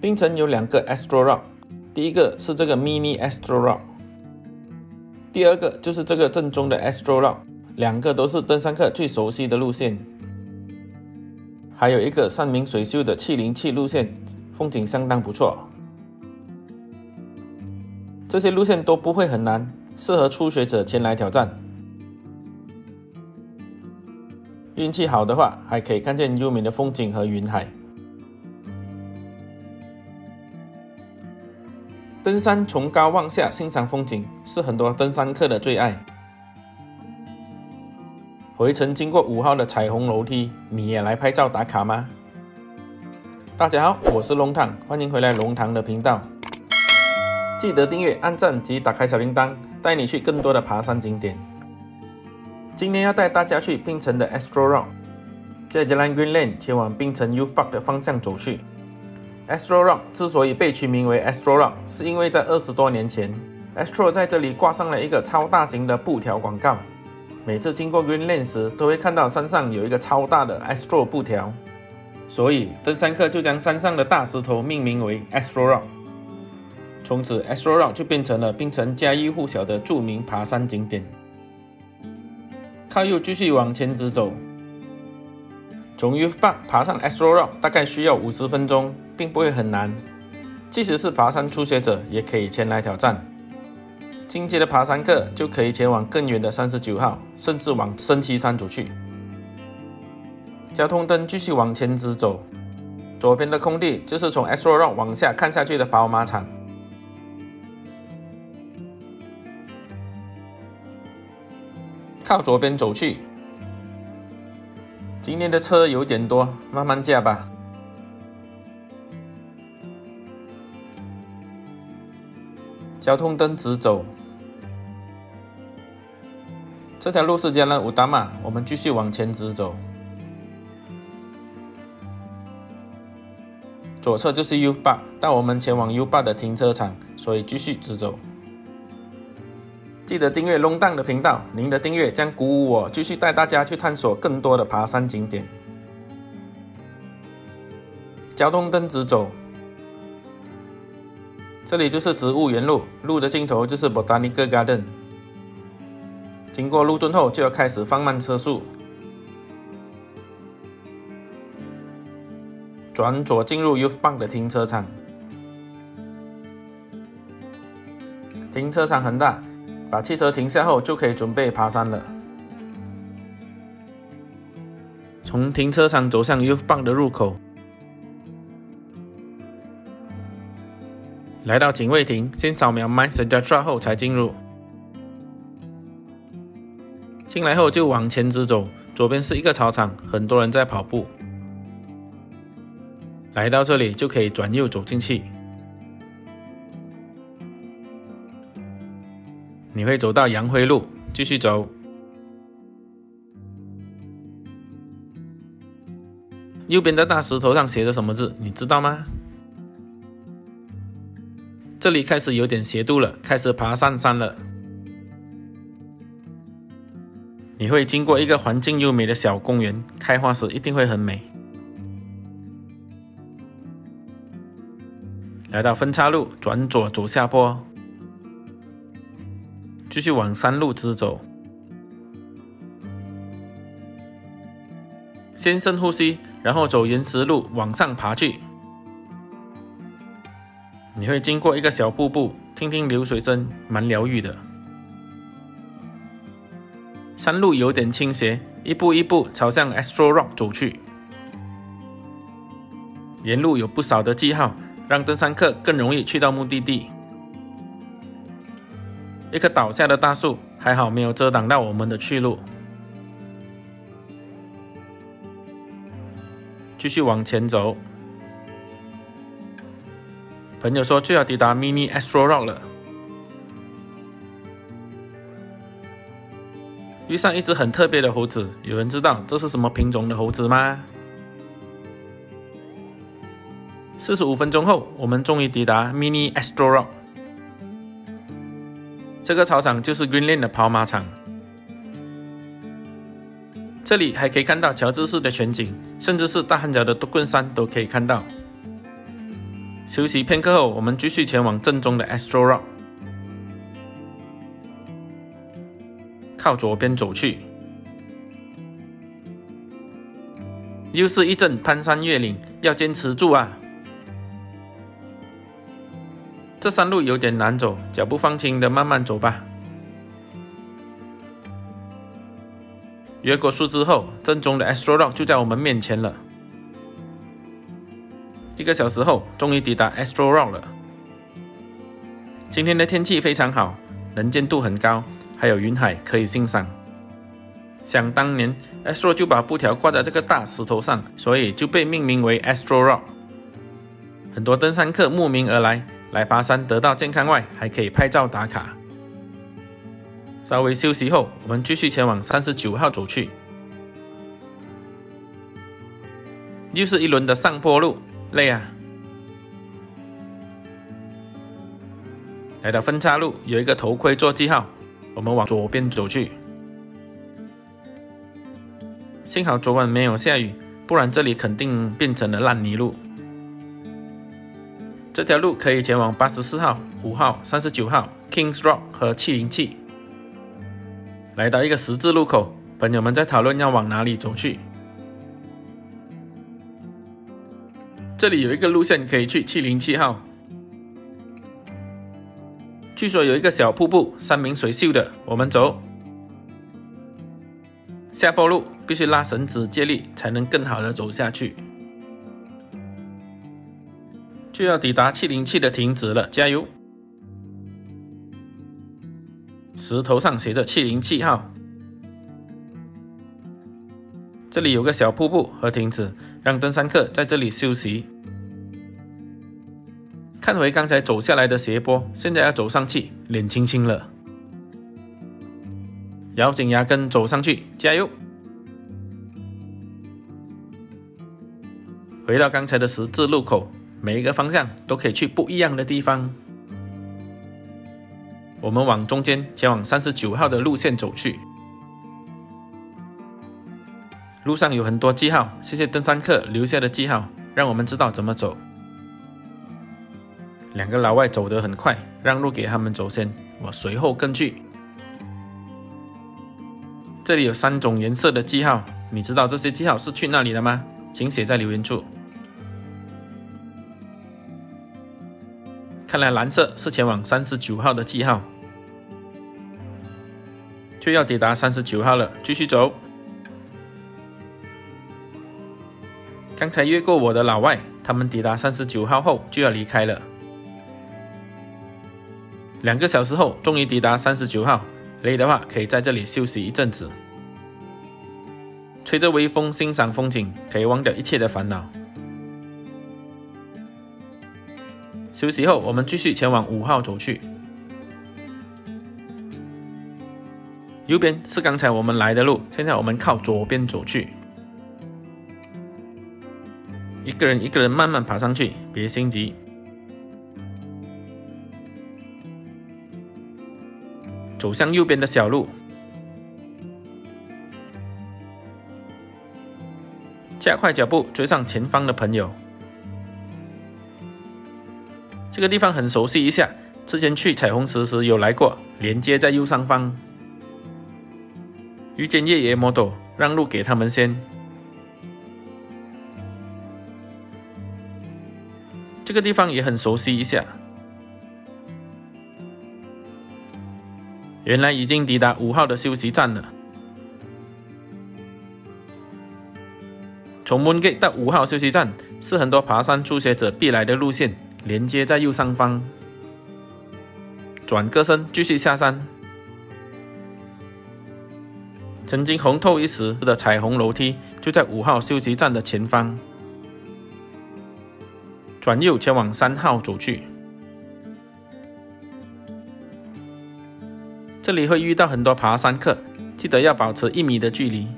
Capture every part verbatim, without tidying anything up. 槟城有两个 Astro Rock， 第一个是这个 Mini Astro Rock， 第二个就是这个正宗的 Astro Rock， 两个都是登山客最熟悉的路线。还有一个山明水秀的七零七路线，风景相当不错。这些路线都不会很难，适合初学者前来挑战。 运气好的话，还可以看见优美的风景和云海。登山从高望下欣赏风景，是很多登山客的最爱。回程经过五号的彩虹楼梯，你也来拍照打卡吗？大家好，我是龙堂，欢迎回来龙堂的频道。记得订阅、按赞及打开小铃铛，带你去更多的爬山景点。 今天要带大家去槟城的 Astro Rock， 在Jalan Green Lane 前往槟城 Youth Park 的方向走去。Astro Rock 之所以被取名为 Astro Rock， 是因为在二十多年前 ，Astro 在这里挂上了一个超大型的布条广告。每次经过 Green Lane 时，都会看到山上有一个超大的 Astro 布条，所以登山客就将山上的大石头命名为 Astro Rock。从此 ，Astro Rock 就变成了槟城家喻户晓的著名爬山景点。 靠右继续往前直走，从 Youth Park 爬上 Astro Rock 大概需要五十分钟，并不会很难。即使是爬山初学者，也可以前来挑战。进阶的爬山客就可以前往更远的三十九号，甚至往升旗山走去。交通灯继续往前直走，左边的空地就是从 Astro Rock 往下看下去的跑马场。 靠左边走去。今天的车有点多，慢慢驾吧。交通灯直走。这条路是Jalan Utama，我们继续往前直走。左侧就是 Youth Park， 但我们前往 Youth Park 的停车场，所以继续直走。 记得订阅龙堂的频道，您的订阅将鼓舞我继续带大家去探索更多的爬山景点。交通灯直走，这里就是植物园路，路的尽头就是 Botanical Garden。经过路盾后，就要开始放慢车速，转左进入 Youth Park 的停车场。停车场很大。 把汽车停下后，就可以准备爬山了。从停车场走向 Youth Park 的入口，来到警卫亭，先扫描 My Signature 后才进入。进来后就往前直走，左边是一个操场，很多人在跑步。来到这里就可以转右走进去。 你会走到杨辉路，继续走。右边的大石头上写着什么字，你知道吗？这里开始有点斜度了，开始爬上山了。你会经过一个环境优美的小公园，开花时一定会很美。来到分岔路，转左走下坡。 继续往山路直走，先深呼吸，然后走岩石路往上爬去。你会经过一个小瀑布，听听流水声，蛮疗愈的。山路有点倾斜，一步一步朝向 Astro Rock 走去。沿路有不少的记号，让登山客更容易去到目的地。 一棵倒下的大树，还好没有遮挡到我们的去路。继续往前走。朋友说就要抵达 Mini Astro Rock 了。遇上一只很特别的猴子，有人知道这是什么品种的猴子吗？四十五分钟后，我们终于抵达 Mini Astro Rock。 这个操场就是 Green Lane 的跑马场，这里还可以看到乔治市的全景，甚至是大汉角的都棍山都可以看到。休息片刻后，我们继续前往正中的 Astro Rock， 靠左边走去，又是一阵攀山越岭，要坚持住啊！这山路有点难走，脚步放轻的慢慢走吧。 越过树枝后，正中的 Astro Rock 就在我们面前了。一个小时后，终于抵达 Astro Rock 了。今天的天气非常好，能见度很高，还有云海可以欣赏。想当年 ，Astro 就把布条挂在这个大石头上，所以就被命名为 Astro Rock。很多登山客慕名而来，来爬山得到健康外，还可以拍照打卡。 稍微休息后，我们继续前往三十九号走去。又是一轮的上坡路，累啊！来到分岔路，有一个头盔做记号，我们往左边走去。幸好昨晚没有下雨，不然这里肯定变成了烂泥路。这条路可以前往八十四号、五号、三十九号、Kings Rock 和七零七。 来到一个十字路口，朋友们在讨论要往哪里走去。这里有一个路线可以去七零七号，据说有一个小瀑布，山明水秀的。我们走下坡路，必须拉绳子借力，才能更好的走下去。就要抵达七零七的停止了，加油！ 石头上写着七零七号，这里有个小瀑布和亭子，让登山客在这里休息。看回刚才走下来的斜坡，现在要走上去，脸青青了，咬紧牙根走上去，加油！回到刚才的十字路口，每一个方向都可以去不一样的地方。 我们往中间前往三十九号的路线走去，路上有很多记号，谢谢登山客留下的记号，让我们知道怎么走。两个老外走得很快，让路给他们走先，我随后跟去。这里有三种颜色的记号，你知道这些记号是去哪里的吗？请写在留言处。 看来蓝色是前往三十九号的记号，就要抵达三十九号了，继续走。刚才越过我的老外，他们抵达三十九号后就要离开了。两个小时后，终于抵达三十九号，累的话可以在这里休息一阵子，吹着微风欣赏风景，可以忘掉一切的烦恼。 休息后，我们继续前往五号走去。右边是刚才我们来的路，现在我们靠左边走去。一个人一个人慢慢爬上去，别心急。走向右边的小路，加快脚步追上前方的朋友。 这个地方很熟悉一下，之前去彩虹石时有来过。连接在右上方，遇见越野摩托，让路给他们先。这个地方也很熟悉一下，原来已经抵达五号的休息站了。从 Moon Gate 到五号休息站是很多爬山初学者必来的路线。 连接在右上方，转个身继续下山。曾经红透一时的彩虹楼梯就在五号休息站的前方，转右前往三号走去。这里会遇到很多爬山客，记得要保持一米的距离。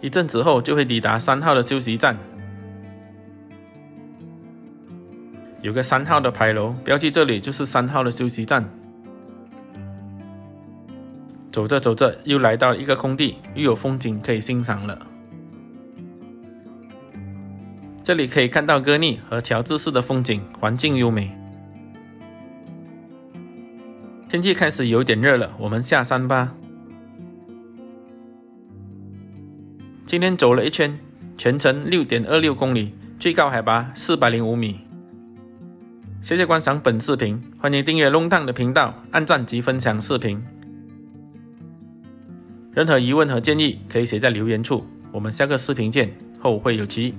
一阵子后就会抵达三号的休息站。 有个三号的牌楼，标记这里就是三号的休息站。走着走着，又来到一个空地，又有风景可以欣赏了。这里可以看到哥尼和乔治市的风景，环境优美。天气开始有点热了，我们下山吧。今天走了一圈，全程 六点二六 公里，最高海拔四百零五米。谢谢观赏本视频，欢迎订阅龙探的频道，按赞及分享视频。任何疑问和建议可以写在留言处，我们下个视频见，后会有期。